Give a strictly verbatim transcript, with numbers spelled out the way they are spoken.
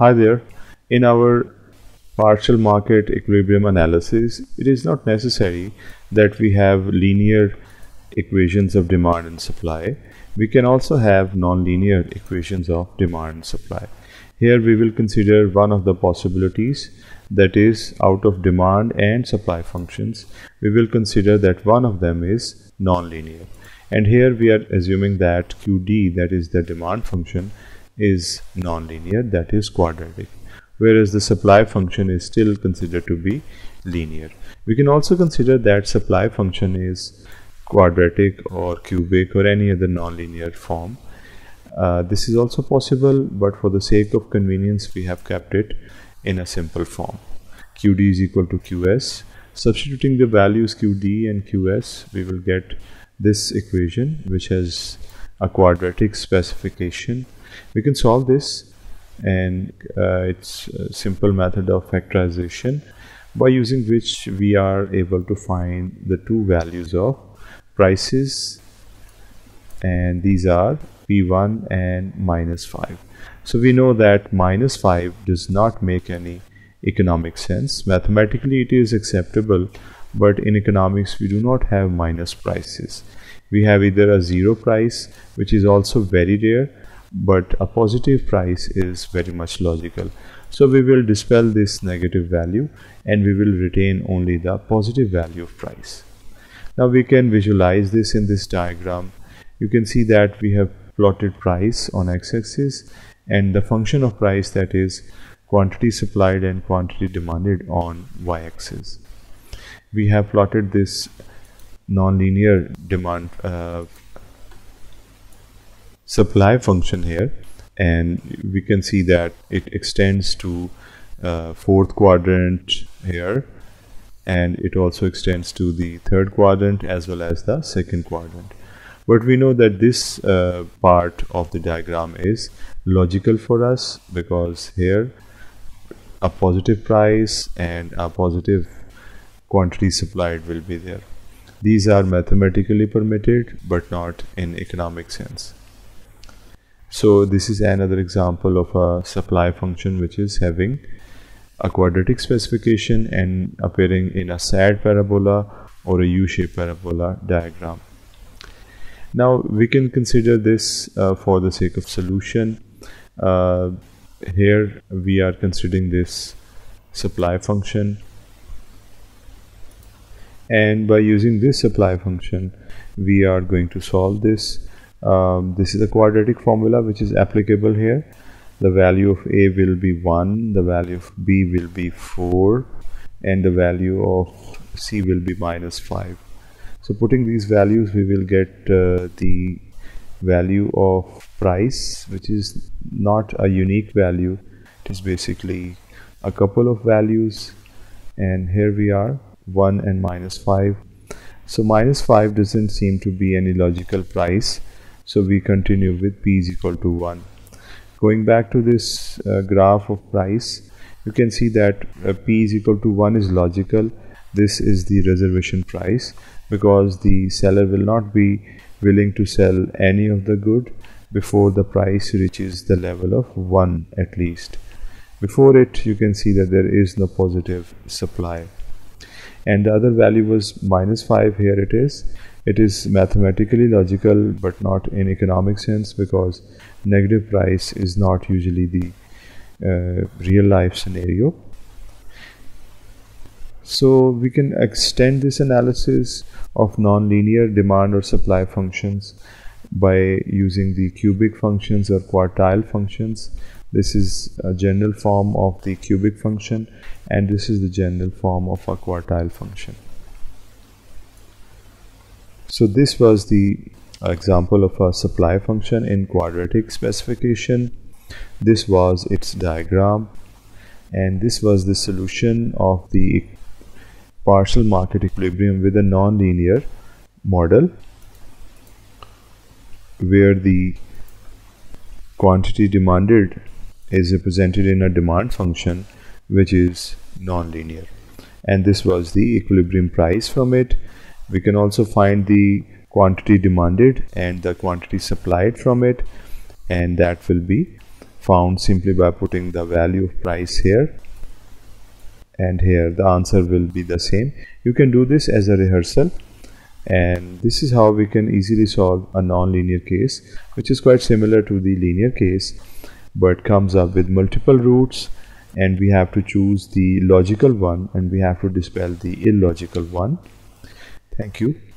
Hi there. In our partial market equilibrium analysis, it is not necessary that we have linear equations of demand and supply. We can also have non-linear equations of demand and supply. Here we will consider one of the possibilities, that is, out of demand and supply functions, we will consider that one of them is non-linear. And here we are assuming that Q D, that is the demand function, is non-linear, that is quadratic, whereas the supply function is still considered to be linear. We can also consider that supply function is quadratic or cubic or any other non-linear form. Uh, this is also possible, but for the sake of convenience we have kept it in a simple form. Q D is equal to Q S. Substituting the values Q D and Q S, we will get this equation, which has a quadratic specification. We can solve this, and uh, it's a simple method of factorization, by using which we are able to find the two values of prices, and these are P one and minus five. So we know that minus five does not make any economic sense. Mathematically it is acceptable, but in economics we do not have minus prices. We have either a zero price, which is also very rare, but a positive price is very much logical. So we will dispel this negative value and we will retain only the positive value of price. Now we can visualize this in this diagram. You can see that we have plotted price on x-axis and the function of price, that is quantity supplied and quantity demanded, on y-axis. We have plotted this non-linear demand uh, supply function here, and we can see that it extends to uh, fourth quadrant here, and it also extends to the third quadrant as well as the second quadrant. But we know that this uh, part of the diagram is logical for us, because here a positive price and a positive quantity supplied will be there. These are mathematically permitted, but not in economic sense. So this is another example of a supply function which is having a quadratic specification and appearing in a sad parabola or a U-shaped parabola diagram. Now we can consider this uh, for the sake of solution. Uh, here we are considering this supply function, and by using this supply function we are going to solve this. Um, this is a quadratic formula which is applicable here. The value of A will be one, the value of B will be four, and the value of C will be minus five. So putting these values, we will get uh, the value of price, which is not a unique value. It is basically a couple of values, and here we are, one and minus five. So minus five doesn't seem to be any logical price, so we continue with P is equal to one. Going back to this uh, graph of price, you can see that uh, P is equal to one is logical. This is the reservation price, because the seller will not be willing to sell any of the good before the price reaches the level of one at least. Before it, you can see that there is no positive supply. And the other value was minus five, here it is. It is mathematically logical, but not in economic sense, because negative price is not usually the uh, real life scenario. So we can extend this analysis of non-linear demand or supply functions by using the cubic functions or quartile functions. This is a general form of the cubic function, and this is the general form of a quartile function. So this was the example of a supply function in quadratic specification. This was its diagram, and this was the solution of the partial market equilibrium with a non-linear model, where the quantity demanded is represented in a demand function which is non-linear, and this was the equilibrium price from it. We can also find the quantity demanded and the quantity supplied from it, and that will be found simply by putting the value of price here and here. The answer will be the same. You can do this as a rehearsal, and this is how we can easily solve a non-linear case, which is quite similar to the linear case but comes up with multiple roots, and we have to choose the logical one and we have to dispel the illogical one. Thank you.